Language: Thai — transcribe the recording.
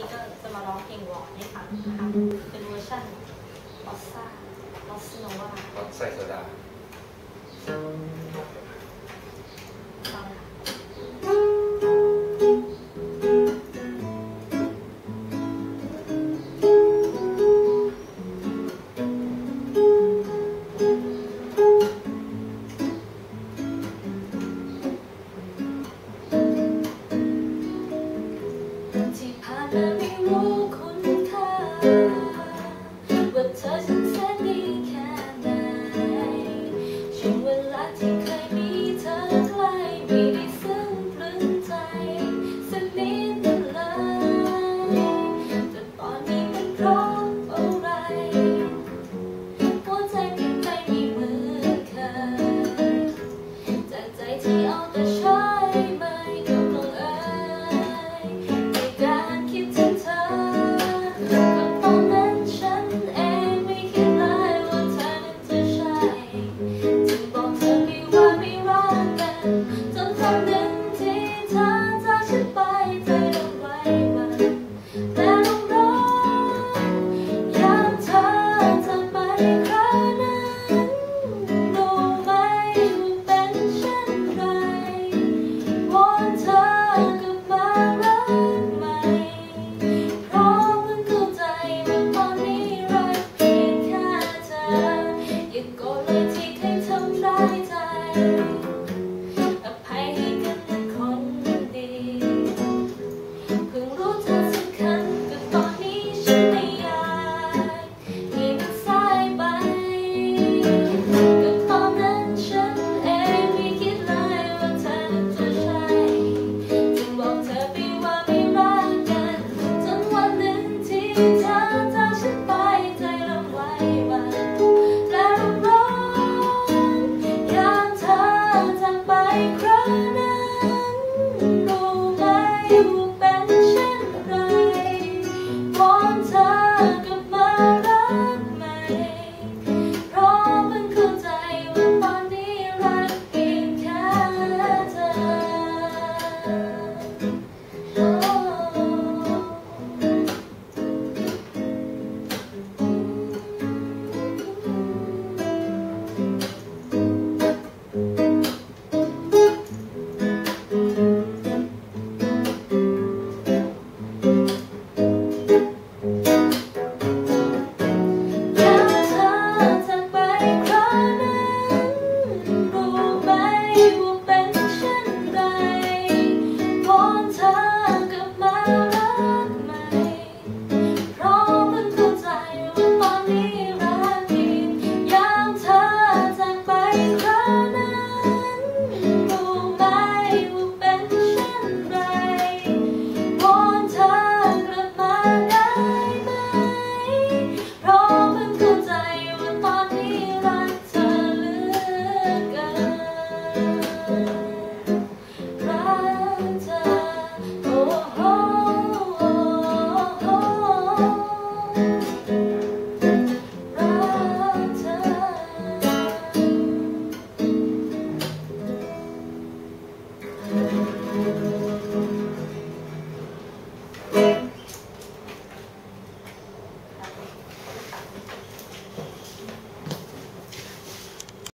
นี้ก็จะมาร้องเพลงวอร์ดให้ฟังนะคะเป็นเวอร์ชันบอสซ่าบอสโนวาใส่โซดา